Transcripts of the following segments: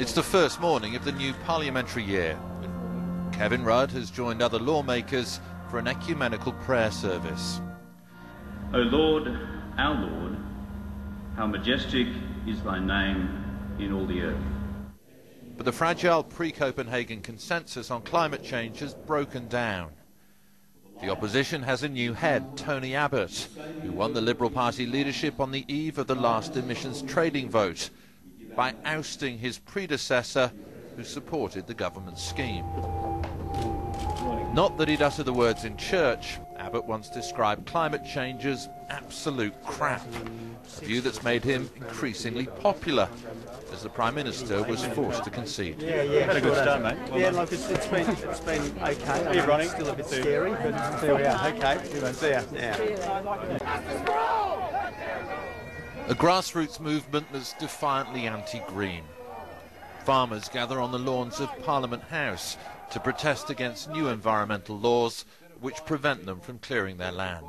It's the first morning of the new parliamentary year. Kevin Rudd has joined other lawmakers for an ecumenical prayer service. O Lord, our Lord, how majestic is thy name in all the earth. But the fragile pre-Copenhagen consensus on climate change has broken down. The opposition has a new head, Tony Abbott, who won the Liberal Party leadership on the eve of the last emissions trading vote by ousting his predecessor, who supported the government's scheme. Not that he'd utter the words in church, Abbott once described climate change as absolute crap, a view that's made him increasingly popular as the Prime Minister was forced to concede. Yeah, had a good start, mate. Well, yeah, look, it's been OK. Are you running? Still a bit scary, but there we are. OK, see ya. Yeah. A grassroots movement that's defiantly anti-green. Farmers gather on the lawns of Parliament House to protest against new environmental laws which prevent them from clearing their land.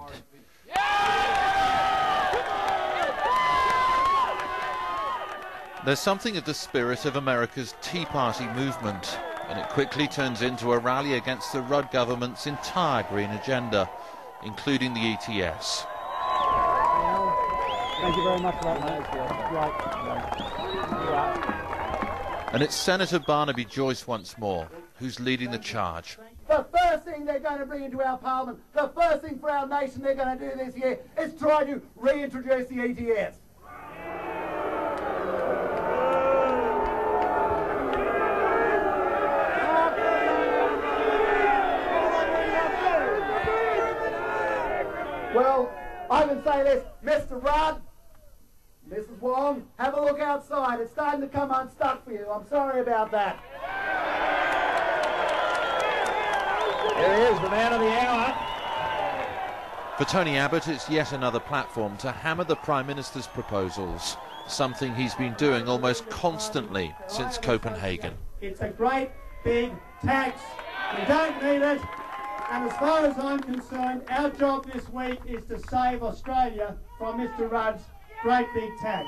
There's something of the spirit of America's Tea Party movement, and it quickly turns into a rally against the Rudd government's entire green agenda, including the ETS. Thank you very much for that. And it's Senator Barnaby Joyce once more who's leading the charge. The first thing they're going to bring into our parliament, the first thing for our nation they're going to do this year is try to reintroduce the ETS. Well, I can say this, Mr. Rudd, Mrs. Wong, have a look outside. It's starting to come unstuck for you. I'm sorry about that. There he is, the man of the hour. For Tony Abbott, it's yet another platform to hammer the Prime Minister's proposals, something he's been doing almost constantly since Copenhagen. It's a great big tax. We don't need it. And as far as I'm concerned, our job this week is to save Australia from Mr. Rudd's great big tax.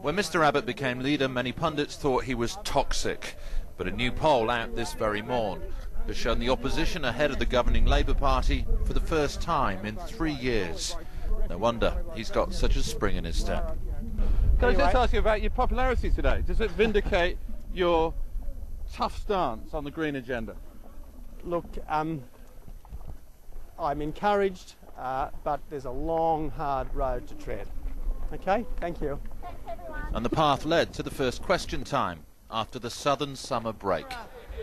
When Mr. Abbott became leader, many pundits thought he was toxic. But a new poll out this very morn has shown the opposition ahead of the governing Labour Party for the first time in 3 years. No wonder he's got such a spring in his step. Can I just ask you about your popularity today? Does it vindicate your tough stance on the green agenda? Look, I'm encouraged, but there's a long, hard road to tread. Okay, thank you. And the path led to the first question time after the southern summer break.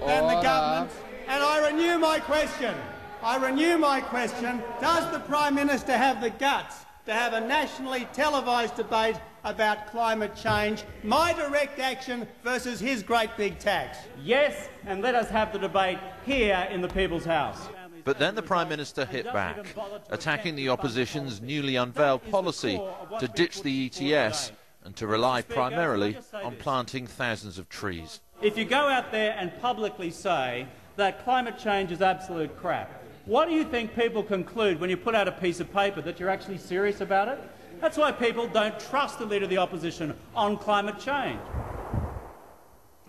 And the government, and I renew my question. I renew my question. Does the Prime Minister have the guts to have a nationally televised debate about climate change, my direct action versus his great big tax? Yes, and let us have the debate here in the People's House. But then the Prime Minister hit back, attacking the opposition's newly unveiled policy to ditch the ETS and to rely primarily on planting thousands of trees. If you go out there and publicly say that climate change is absolute crap, what do you think people conclude when you put out a piece of paper, that you're actually serious about it? That's why people don't trust the Leader of the Opposition on climate change.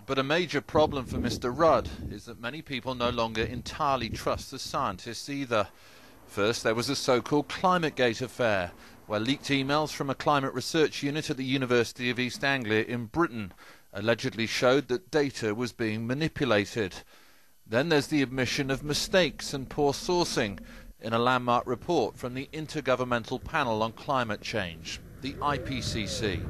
But a major problem for Mr. Rudd is that many people no longer entirely trust the scientists either. First, there was the so-called Climategate affair, where leaked emails from a climate research unit at the University of East Anglia in Britain allegedly showed that data was being manipulated. Then there's the admission of mistakes and poor sourcing in a landmark report from the Intergovernmental Panel on Climate Change, the IPCC.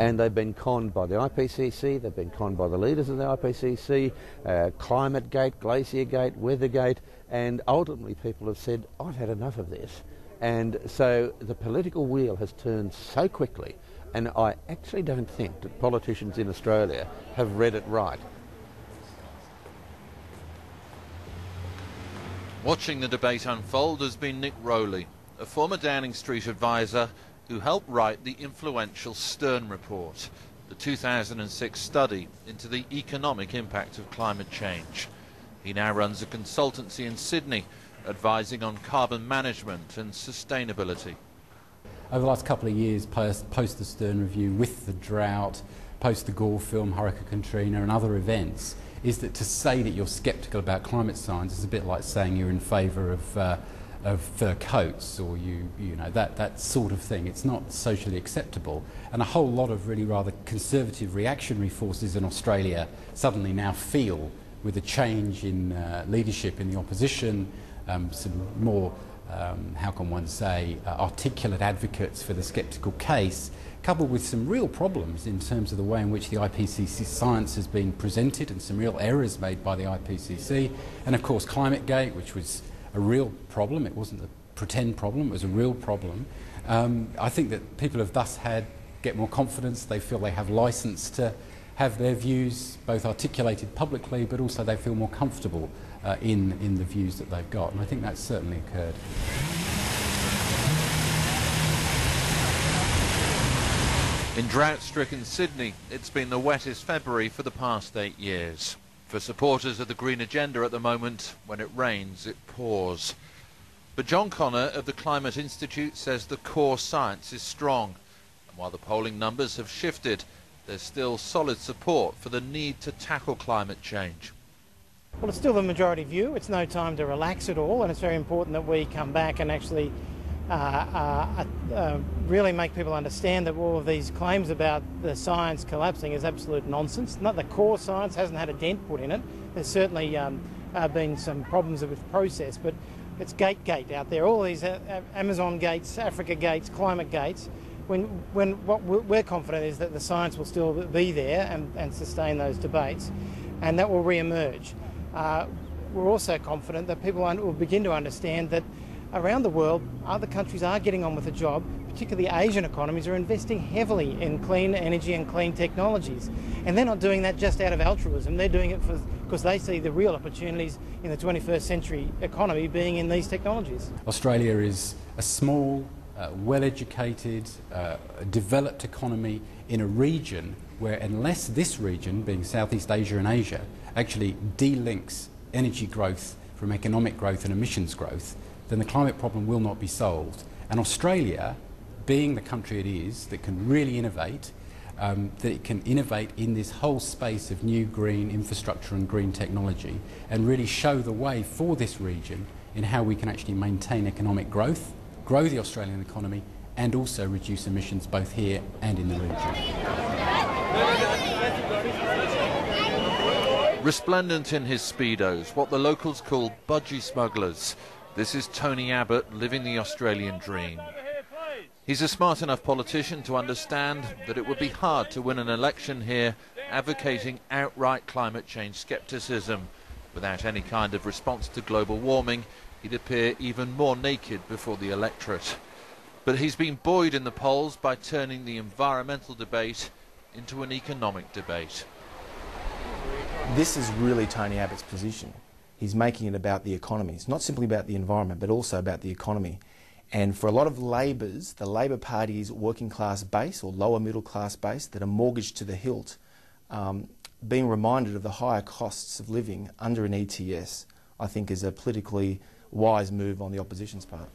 And they've been conned by the IPCC, they've been conned by the leaders of the IPCC, Climategate, Glaciergate, Weathergate, and ultimately people have said, I've had enough of this. And so the political wheel has turned so quickly, and I actually don't think that politicians in Australia have read it right. Watching the debate unfold has been Nick Rowley, a former Downing Street advisor who helped write the influential Stern Report, the 2006 study into the economic impact of climate change. He now runs a consultancy in Sydney, advising on carbon management and sustainability. over the last couple of years post the Stern Review, with the drought, post the Gore film, Hurricane Katrina and other events, is that to say that you're sceptical about climate science is a bit like saying you're in favour of fur coats or you know that sort of thing. It's not socially acceptable, and a whole lot of really rather conservative reactionary forces in Australia suddenly now feel, with a change in leadership in the opposition, some more how can one say articulate advocates for the sceptical case, coupled with some real problems in terms of the way in which the IPCC science has been presented and some real errors made by the IPCC, and of course Climategate, which was a real problem. It wasn't a pretend problem, it was a real problem. I think that people have thus get more confidence. They feel they have license to have their views both articulated publicly, but also they feel more comfortable in the views that they've got. And I think that's certainly occurred. In drought-stricken Sydney, it's been the wettest February for the past 8 years. For supporters of the green agenda at the moment, when it rains, it pours. But John Connor of the Climate Institute says the core science is strong. And while the polling numbers have shifted, there's still solid support for the need to tackle climate change. Well, it's still the majority view. It's no time to relax at all, and it's very important that we come back and actually really make people understand that all of these claims about the science collapsing is absolute nonsense. Not the core science hasn't had a dent put in it. There's certainly been some problems with process, but it's gate out there. All these Amazon gates, Africa gates, climate gates. When what we're confident is that the science will still be there and sustain those debates, and that will re-emerge. We're also confident that people will begin to understand that around the world, other countries are getting on with the job, particularly Asian economies are investing heavily in clean energy and clean technologies. And they're not doing that just out of altruism, they're doing it because they see the real opportunities in the 21st century economy being in these technologies. Australia is a small, well-educated, developed economy in a region where, unless this region, being Southeast Asia and Asia, actually delinks energy growth from economic growth and emissions growth, then the climate problem will not be solved. And Australia, being the country it is that can really innovate, that it can innovate in this whole space of new green infrastructure and green technology, and really show the way for this region in how we can actually maintain economic growth, grow the Australian economy, and also reduce emissions both here and in the region. Resplendent in his speedos, what the locals call budgie smugglers, this is Tony Abbott living the Australian dream. He's a smart enough politician to understand that it would be hard to win an election here advocating outright climate change scepticism. Without any kind of response to global warming, he'd appear even more naked before the electorate. But he's been buoyed in the polls by turning the environmental debate into an economic debate. This is really Tony Abbott's position. He's making it about the economy. It's not simply about the environment, but also about the economy. And for a lot of Labor's, the Labor Party's working class base or lower middle class base that are mortgaged to the hilt, being reminded of the higher costs of living under an ETS, I think is a politically wise move on the opposition's part.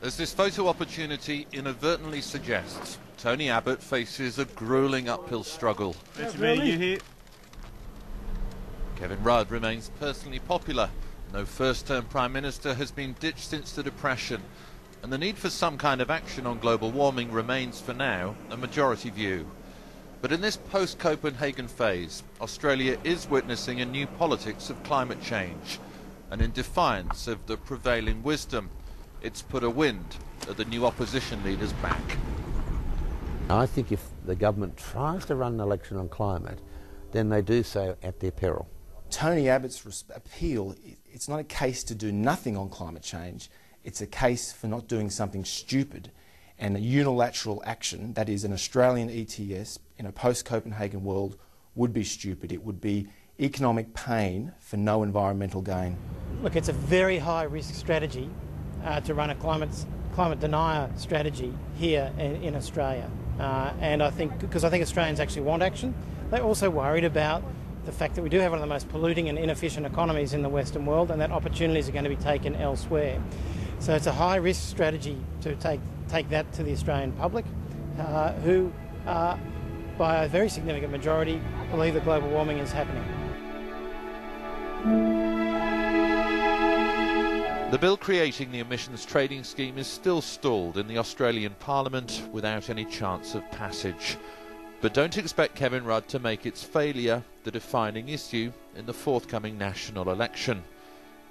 As this photo opportunity inadvertently suggests, Tony Abbott faces a gruelling uphill struggle. It's me, you here? Kevin Rudd remains personally popular. No first-term Prime Minister has been ditched since the Depression, and the need for some kind of action on global warming remains for now a majority view. But in this post-Copenhagen phase, Australia is witnessing a new politics of climate change, and in defiance of the prevailing wisdom, it's put a wind at the new opposition leader's back. I think if the government tries to run an election on climate, then they do so at their peril. Tony Abbott's appeal, it's not a case to do nothing on climate change, it's a case for not doing something stupid, and a unilateral action, that is an Australian ETS in a post-Copenhagen world, would be stupid. It would be economic pain for no environmental gain. Look, it's a very high-risk strategy to run a climate denier strategy here in Australia, and I think, because I think Australians actually want action, they're also worried about the fact that we do have one of the most polluting and inefficient economies in the Western world, and that opportunities are going to be taken elsewhere. So it's a high-risk strategy to take take that to the Australian public, who by a very significant majority believe that global warming is happening. The bill creating the emissions trading scheme is still stalled in the Australian Parliament without any chance of passage. But don't expect Kevin Rudd to make its failure the defining issue in the forthcoming national election.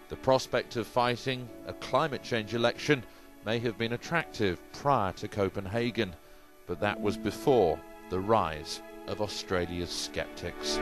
The prospect of fighting a climate change election may have been attractive prior to Copenhagen, but that was before the rise of Australia's sceptics.